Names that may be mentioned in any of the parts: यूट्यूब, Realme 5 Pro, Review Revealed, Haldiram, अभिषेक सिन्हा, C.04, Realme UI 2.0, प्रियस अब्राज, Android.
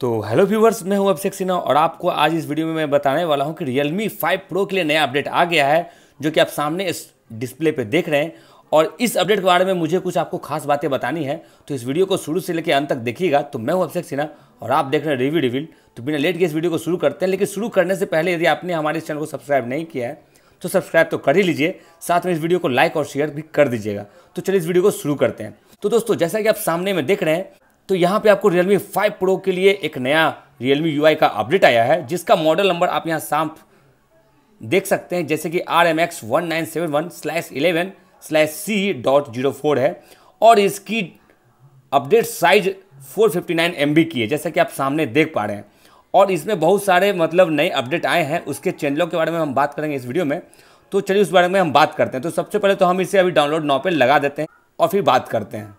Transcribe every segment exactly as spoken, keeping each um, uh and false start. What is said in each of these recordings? तो hello viewers, मैं हूं अभिषेक सिन्हा और आपको आज इस वीडियो में मैं बताने वाला हूं कि Realme फाइव Pro के लिए नया अपडेट आ गया है जो कि आप सामने इस डिस्प्ले पे देख रहे हैं। और इस अपडेट के बारे में मुझे कुछ आपको खास बातें बतानी है, तो इस वीडियो को शुरू से लेकर अंत तक देखिएगा। तो मैं हूं अभिषेक सिन्हा और आप देख रहे हैं रिव्यू रिवील्ड। तो बिना लेट के इस वीडियो को शुरू करते हैं, लेकिन शुरू करने से पहले यदि आपने हमारे इस चैनल को सब्सक्राइब नहीं किया है तो सब्सक्राइब तो कर ही लीजिए, साथ में इस वीडियो को लाइक और शेयर भी कर दीजिएगा। तो चलिए इस वीडियो को शुरू करते हैं। तो दोस्तों, जैसा कि आप सामने में देख रहे हैं, तो यहाँ पे आपको Realme फाइव Pro के लिए एक नया Realme यू आई का अपडेट आया है, जिसका मॉडल नंबर आप यहाँ साफ देख सकते हैं, जैसे कि R M X one nine seven one slash eleven slash C dot zero four है। और इसकी update size four fifty nine M B की है, जैसा कि आप सामने देख पा रहे हैं। और इसमें बहुत सारे मतलब नए अपडेट आए हैं, उसके चैनलों के बारे में हम बात करेंगे इस वीडियो में। तो चलिए उस बारे में हम बात करते हैं। तो सबसे पहले तो हम इसे अभी डाउनलोड नाउ पे लगा देते हैं और फिर बात करते हैं।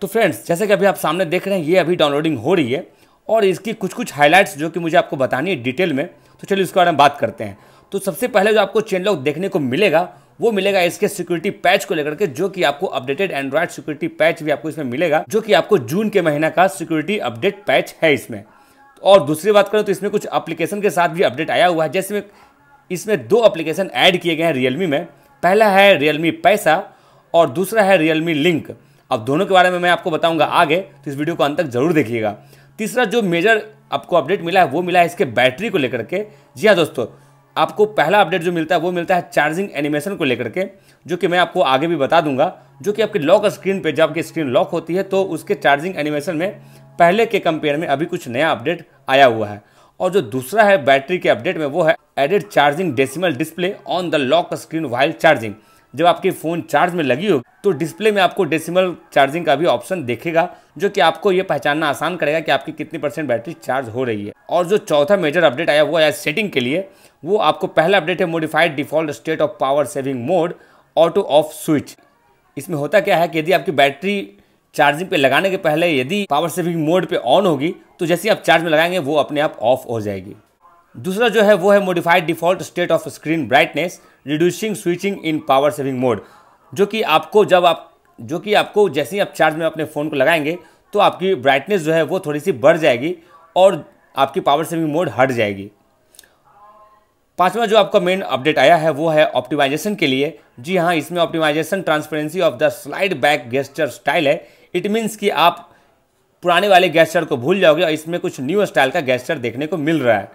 तो फ्रेंड्स, जैसे कि अभी आप सामने देख रहे हैं, ये अभी डाउनलोडिंग हो रही है और इसकी कुछ कुछ हाइलाइट्स जो कि मुझे आपको बतानी है डिटेल में, तो चलिए उसके बारे में बात करते हैं। तो सबसे पहले जो आपको चैनल लॉक देखने को मिलेगा वो मिलेगा इसके सिक्योरिटी पैच को लेकर के, जो कि आपको अपडेटेड एंड्रॉयड सिक्योरिटी पैच भी आपको इसमें मिलेगा, जो कि आपको जून के महीना का सिक्योरिटी अपडेट पैच है इसमें। और दूसरी बात करें तो इसमें कुछ एप्लीकेशन के साथ भी अपडेट आया हुआ है, जैसे इसमें दो एप्लीकेशन ऐड किए गए हैं Realme में। पहला है Realme पैसा और दूसरा है Realme लिंक। अब दोनों के बारे में मैं आपको बताऊंगा आगे, तो इस वीडियो को अंत तक जरूर देखिएगा। तीसरा जो मेजर आपको अपडेट मिला है वो मिला है इसके बैटरी को लेकर के। जी हाँ दोस्तों, आपको पहला अपडेट जो मिलता है वो मिलता है चार्जिंग एनिमेशन को लेकर के, जो कि मैं आपको आगे भी बता दूंगा। जो कि आपके लॉक स्क्रीन पर, जब आपकी स्क्रीन लॉक होती है तो उसके चार्जिंग एनिमेशन में पहले के कंपेयर में अभी कुछ नया अपडेट आया हुआ है। और जो दूसरा है बैटरी के अपडेट में वो है added charging decimal display on the lock screen while charging. जब आपकी फ़ोन चार्ज में लगी होगी तो डिस्प्ले में आपको डेसिमल चार्जिंग का भी ऑप्शन देखेगा, जो कि आपको ये पहचानना आसान करेगा कि आपकी कितनी परसेंट बैटरी चार्ज हो रही है। और जो चौथा मेजर अपडेट आया हुआ है सेटिंग के लिए, वो आपको पहला अपडेट है modified default state of power saving mode auto off switch. इसमें होता क्या है कि यदि आपकी बैटरी चार्जिंग पे लगाने के पहले यदि पावर सेविंग मोड पर ऑन होगी तो जैसे आप चार्ज में लगाएंगे वो अपने आप ऑफ हो जाएगी। दूसरा जो है वो है modified default state of screen brightness reducing switching in power saving mode, जो कि आपको जब आप जो कि आपको जैसे ही आप चार्ज में अपने फ़ोन को लगाएंगे तो आपकी ब्राइटनेस जो है वो थोड़ी सी बढ़ जाएगी और आपकी पावर सेविंग मोड हट जाएगी। पांचवा जो आपका मेन अपडेट आया है वो है ऑप्टिमाइजेशन के लिए। जी हाँ, इसमें optimization transparency of the slide back gesture style है। इट मीन्स कि आप पुराने वाले गेस्चर को भूल जाओगे और इसमें कुछ न्यू स्टाइल का गेस्चर देखने को मिल रहा है।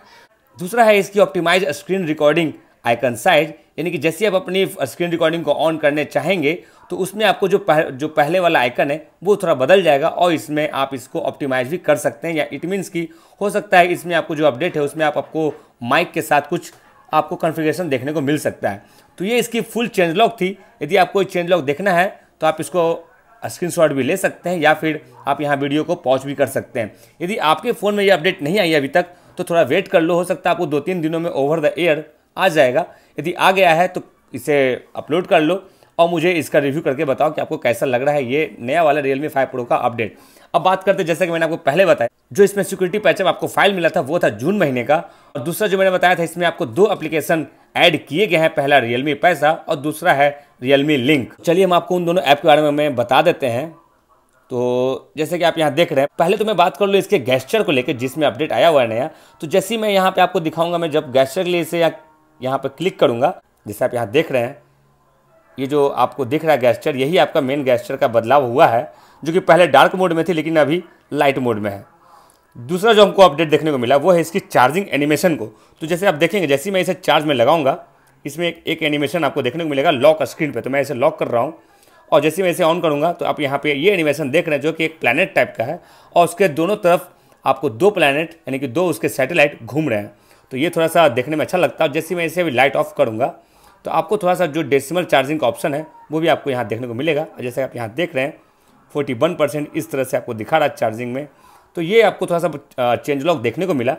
दूसरा है इसकी optimize screen recording icon size, यानी कि जैसे आप अपनी स्क्रीन रिकॉर्डिंग को ऑन करने चाहेंगे तो उसमें आपको जो पह, जो पहले वाला आइकन है वो थोड़ा बदल जाएगा और इसमें आप इसको ऑप्टिमाइज भी कर सकते हैं। या इट मीन्स कि हो सकता है इसमें आपको जो अपडेट है उसमें आप आपको माइक के साथ कुछ आपको कॉन्फ़िगरेशन देखने को मिल सकता है। तो ये इसकी फुल चेंज लॉक थी। यदि आपको चेंज लॉक देखना है तो आप इसको स्क्रीनशॉट भी ले सकते हैं या फिर आप यहाँ वीडियो को पॉज भी कर सकते हैं। यदि आपके फ़ोन में ये अपडेट नहीं आई अभी तक तो थोड़ा वेट कर लो, हो सकता है आपको दो तीन दिनों में ओवर द एयर आ जाएगा। यदि आ गया है तो इसे अपलोड कर लो और मुझे इसका रिव्यू करके बताओ कि आपको कैसा लग रहा है ये नया वाला Realme फाइव Pro का अपडेट। अब बात करते हैं, जैसा कि मैंने आपको पहले बताया, जो इसमें सिक्योरिटी पैचअप आपको फाइल मिला था वो था जून महीने का। और दूसरा जो मैंने बताया था, इसमें आपको दो एप्लीकेशन ऐड किए गए हैं, पहला Realme पैसा और दूसरा है Realme लिंक। चलिए हम आपको उन दोनों ऐप के बारे में बता देते हैं। तो जैसे कि आप यहाँ देख रहे हैं, पहले तो मैं बात कर लूँ इसके गेस्चर को लेकर जिसमें अपडेट आया हुआ है नया। तो जैसे ही मैं यहाँ पे आपको दिखाऊंगा, मैं जब गेस्चर के लिए इसे यहाँ यहाँ पर क्लिक करूँगा, जैसे आप यहाँ देख रहे हैं, ये जो आपको दिख रहा है गेस्चर, यही आपका मेन गेस्चर का बदलाव हुआ है, जो कि पहले डार्क मोड में थी लेकिन अभी लाइट मोड में है। दूसरा जो हमको अपडेट देखने को मिला वो है इसकी चार्जिंग एनिमेशन को। तो जैसे आप देखेंगे, जैसे ही मैं इसे चार्ज में लगाऊंगा, इसमें एक एनिमेशन आपको देखने को मिलेगा लॉक स्क्रीन पर। तो मैं इसे लॉक कर रहा हूँ और जैसे मैं इसे ऑन करूंगा तो आप यहाँ पे ये एनिमेशन देख रहे हैं, जो कि एक प्लैनेट टाइप का है और उसके दोनों तरफ आपको दो प्लैनेट यानी कि दो उसके सैटेलाइट घूम रहे हैं। तो ये थोड़ा सा देखने में अच्छा लगता है। जैसे मैं इसे अभी लाइट ऑफ करूंगा तो आपको थोड़ा सा जो डेसिमल चार्जिंग का ऑप्शन है वो भी आपको यहाँ देखने को मिलेगा। जैसे आप यहाँ देख रहे हैं फोर्टी वन परसेंट इस तरह से आपको दिखा रहा है चार्जिंग में। तो ये आपको थोड़ा सा चेंज लॉक देखने को मिला।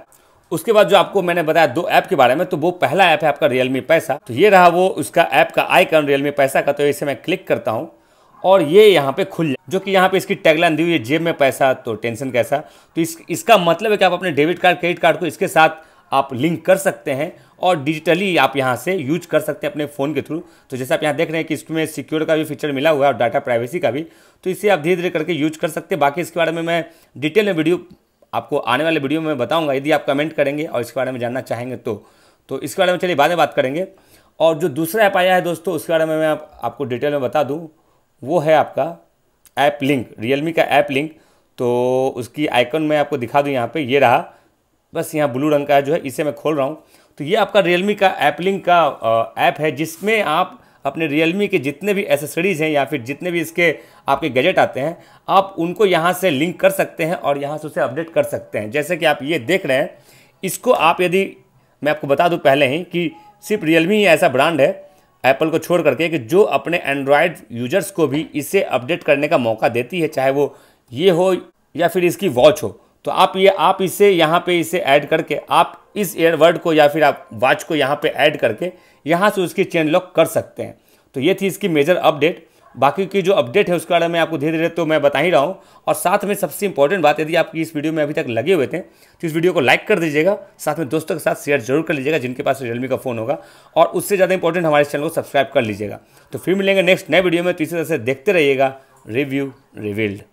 उसके बाद जो आपको मैंने बताया दो ऐप के बारे में, तो वो पहला ऐप है आपका Realme पैसा। तो ये रहा वो उसका ऐप का आइकन Realme पैसा का। तो इसे मैं क्लिक करता हूँ और ये यहाँ पे खुल जाए, जो कि यहाँ पे इसकी टैगलाइन दी हुई है, जेब में पैसा तो टेंशन कैसा। तो इस इसका मतलब है कि आप अपने डेबिट कार्ड क्रेडिट कार्ड को इसके साथ आप लिंक कर सकते हैं और डिजिटली आप यहाँ से यूज कर सकते हैं अपने फ़ोन के थ्रू। तो जैसे आप यहाँ देख रहे हैं कि इसमें सिक्योर का भी फीचर मिला हुआ है और डाटा प्राइवेसी का भी। तो इसे आप धीरे धीरे करके यूज कर सकते हैं। बाकी इसके बारे में मैं डिटेल में वीडियो आपको आने वाले वीडियो में बताऊंगा यदि आप कमेंट करेंगे और इसके बारे में जानना चाहेंगे तो तो इसके बारे में चलिए बाद में बात करेंगे। और जो दूसरा ऐप आया है दोस्तों उसके बारे में मैं आप, आपको डिटेल में बता दूँ, वो है आपका ऐप लिंक, रियलमी का ऐप लिंक। तो उसकी आइकन मैं आपको दिखा दूँ, यहाँ पर ये रहा, बस यहाँ ब्लू रंग का जो है इसे मैं खोल रहा हूँ। तो ये आपका रियलमी का ऐप लिंक का ऐप है जिसमें आप अपने रियलमी के जितने भी एसेसरीज़ हैं या फिर जितने भी इसके आपके गैजेट आते हैं आप उनको यहाँ से लिंक कर सकते हैं और यहाँ से उसे अपडेट कर सकते हैं। जैसे कि आप ये देख रहे हैं, इसको आप यदि मैं आपको बता दूं पहले ही कि सिर्फ रियलमी ही ऐसा ब्रांड है एप्पल को छोड़ करके कि जो अपने एंड्रॉयड यूजर्स को भी इसे अपडेट करने का मौका देती है, चाहे वो ये हो या फिर इसकी वॉच हो। तो आप ये आप इसे यहाँ पे इसे ऐड करके आप इस एयरबड को या फिर आप वॉच को यहाँ पे ऐड करके यहाँ से उसकी चेन लॉक कर सकते हैं। तो ये थी इसकी मेजर अपडेट। बाकी की जो अपडेट है उसके बारे में आपको धीरे धीरे तो मैं बता ही रहा हूँ। और साथ में सबसे इंपॉर्टेंट बात, यदि आपकी इस वीडियो में अभी तक लगे हुए थे तो इस वीडियो को लाइक कर दीजिएगा, साथ में दोस्तों के साथ शेयर जरूर कर लीजिएगा जिनके पास रियलमी का फ़ोन होगा, और उससे ज़्यादा इंपॉर्टेंट हमारे चैनल को सब्सक्राइब कर लीजिएगा। तो फिर मिलेंगे नेक्स्ट नए वीडियो में, तो इसी तरह से देखते रहिएगा रिव्यू रिवील्ड।